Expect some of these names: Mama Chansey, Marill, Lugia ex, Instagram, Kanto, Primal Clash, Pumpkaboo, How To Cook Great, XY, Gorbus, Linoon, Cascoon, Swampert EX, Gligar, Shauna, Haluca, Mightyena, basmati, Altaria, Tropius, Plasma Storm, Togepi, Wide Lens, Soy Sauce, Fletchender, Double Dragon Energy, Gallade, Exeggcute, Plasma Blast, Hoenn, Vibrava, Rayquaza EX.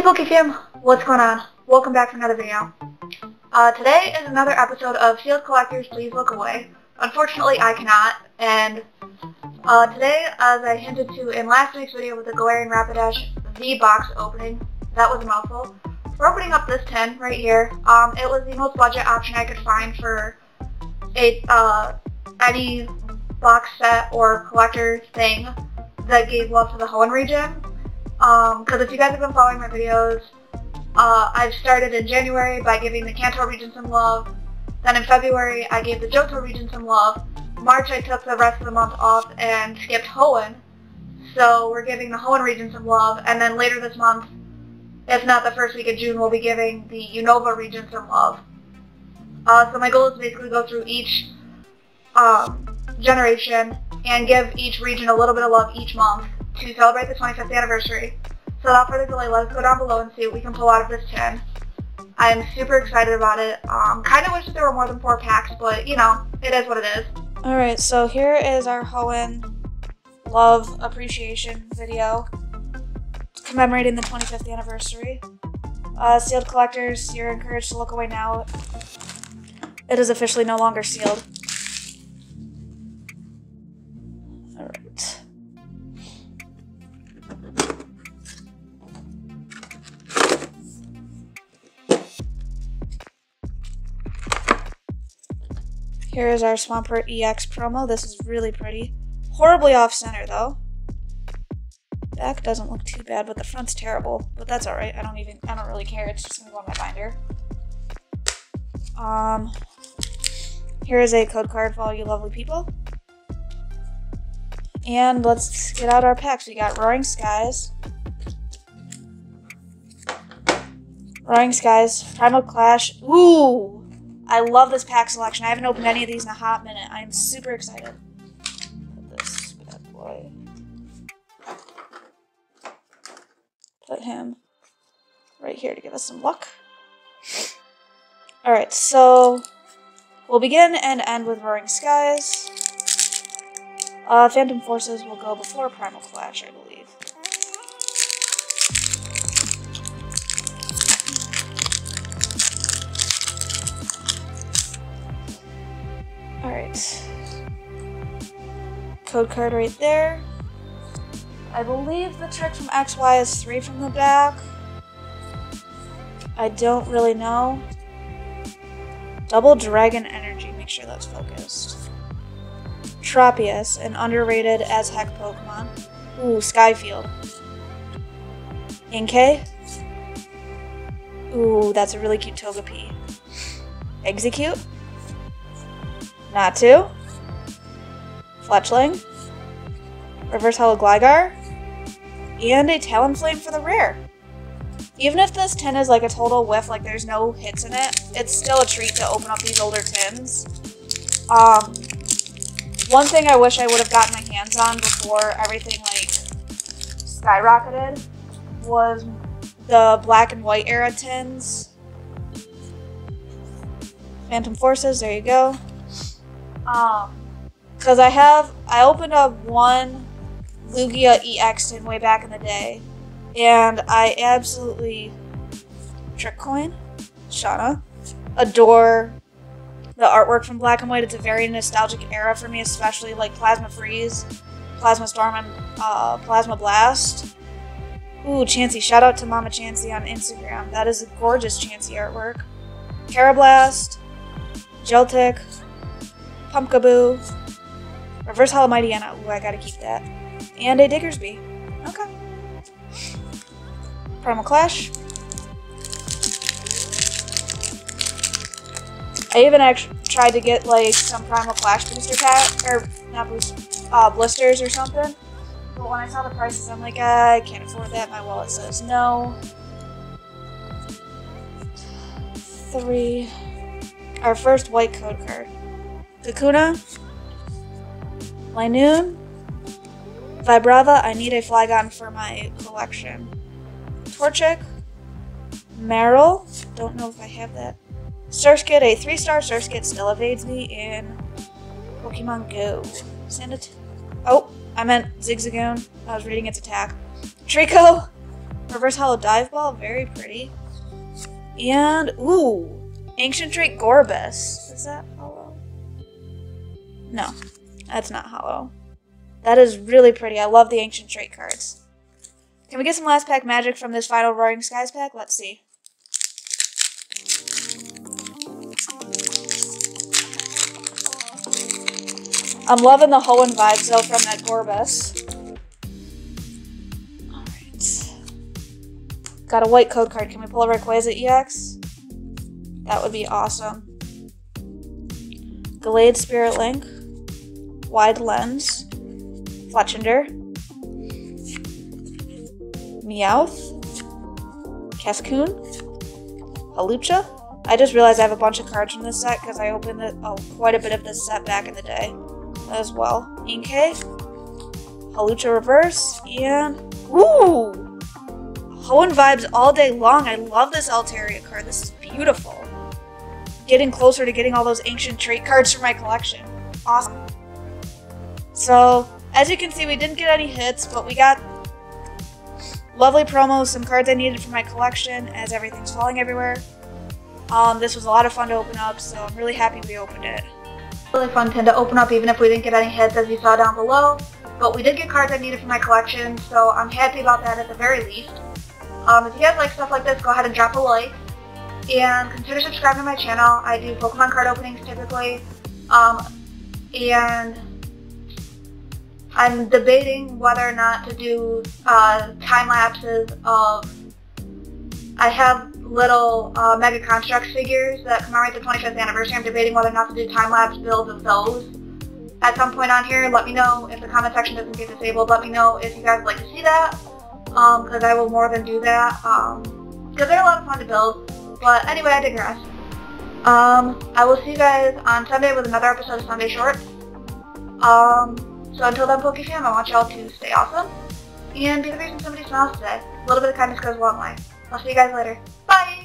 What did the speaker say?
Hey Pokefam, what's going on? Welcome back to another video. Today is another episode of Sealed Collectors Please Look Away. Unfortunately, I cannot, and today, as I hinted to in last week's video with the Galarian Rapidash V-Box opening, that was a mouthful, we're opening up this tin right here. It was the most budget option I could find for any box set or collector thing that gave love to the Hoenn region. Because if you guys have been following my videos, I've started in January by giving the Kanto region some love, then in February I gave the Johto region some love, March I took the rest of the month off and skipped Hoenn, so we're giving the Hoenn region some love, and then later this month, if not the first week of June, we'll be giving the Unova region some love. So my goal is to basically go through each generation and give each region a little bit of love each month to celebrate the 25th anniversary. So without further delay, let's go down below and see what we can pull out of this tin. I am super excited about it. Kind of wish that there were more than 4 packs, but you know, it is what it is. Alright, so here is our Hoenn love appreciation video commemorating the 25th anniversary. Sealed collectors, you're encouraged to look away now. It is officially no longer sealed. Here is our Swampert EX promo. This is really pretty. Horribly off-center, though. Back doesn't look too bad, but the front's terrible. But that's alright. I don't really care. It's just gonna go on my binder. Here is a code card for all you lovely people. And let's get out our packs. We got Roaring Skies. Roaring Skies, Primal Clash. Ooh! I love this pack selection. I haven't opened any of these in a hot minute. I am super excited. Put this bad boy. Put him right here to give us some luck. Alright, so we'll begin and end with Roaring Skies. Phantom Forces will go before Primal Clash, I believe. Code card right there. I believe the trick from XY is 3 from the back. I don't really know. Double Dragon Energy, make sure that's focused. Tropius, an underrated as heck Pokemon. Ooh, Skyfield. Inkay. Ooh, that's a really cute Togepi. Exeggcute. Not to. Fletchling, reverse hollow Gligar, and a Talonflame for the rare. Even if this tin is like a total whiff, like there's no hits in it, it's still a treat to open up these older tins. One thing I wish I would have gotten my hands on before everything like skyrocketed was the Black and White era tins. Phantom Forces, there you go. Because I opened up one Lugia ex tin way back in the day, and I absolutely, Trickcoin, Shauna, adore the artwork from Black and White. It's a very nostalgic era for me, especially like Plasma Freeze, Plasma Storm, and Plasma Blast. Ooh, Chansey, shout out to Mama Chansey on Instagram. That is a gorgeous Chansey artwork. Carablast, Jeltic, Pumpkaboo, reverse hollow Mightyena. Ooh, I gotta keep that. And a Diggersby. Okay. Primal Clash. I even actually tried to get like some Primal Clash booster pack, or not boost, blisters or something. But when I saw the prices, I'm like, I can't afford that. My wallet says no. 3. Our first white code card. Kakuna. Linoon, Vibrava, I need a Flygon for my collection. Torchic, Marill, don't know if I have that. Surskit, a 3-star Surskit still evades me in Pokemon Go. Oh, I meant Zigzagoon. I was reading its attack. Trico, Reverse Hollow Dive Ball, very pretty. And, ooh, Ancient Trait Gorbus. Is that hollow? No, that's not hollow. That is really pretty. I love the Ancient Trait cards. Can we get some last pack magic from this final Roaring Skies pack? Let's see. I'm loving the Hoenn vibes though from that Gorbus. Alright. Got a white code card. Can we pull a Rayquaza EX? That would be awesome. Gallade Spirit Link. Wide Lens. Fletchender. Meowth. Cascoon. Haluca. I just realized I have a bunch of cards from this set because I opened quite a bit of this set back in the day as well. Inkay, Haluca Reverse, and ooh! Hoenn vibes all day long. I love this Altaria card. This is beautiful. Getting closer to getting all those Ancient Trait cards for my collection. Awesome. So, as you can see, we didn't get any hits, but we got lovely promos, some cards I needed for my collection as everything's falling everywhere. This was a lot of fun to open up, so I'm really happy we opened it. Really fun pin to open up even if we didn't get any hits as you saw down below, but we did get cards I needed for my collection, so I'm happy about that at the very least. If you guys like stuff like this, go ahead and drop a like, and consider subscribing to my channel. I do Pokemon card openings typically, and I'm debating whether or not to do time lapses of, I have little Mega Constructs figures that commemorate the 25th anniversary. I'm debating whether or not to do time-lapse builds of those at some point on here. Let me know if the comment section doesn't get disabled. Let me know if you guys would like to see that, because I will more than do that, because they're a lot of fun to build. But anyway, I digress. I will see you guys on Sunday with another episode of Sunday Shorts. So until then, Pokefam, I want y'all to stay awesome and be the reason somebody smiles today. A little bit of kindness goes a long way. I'll see you guys later. Bye!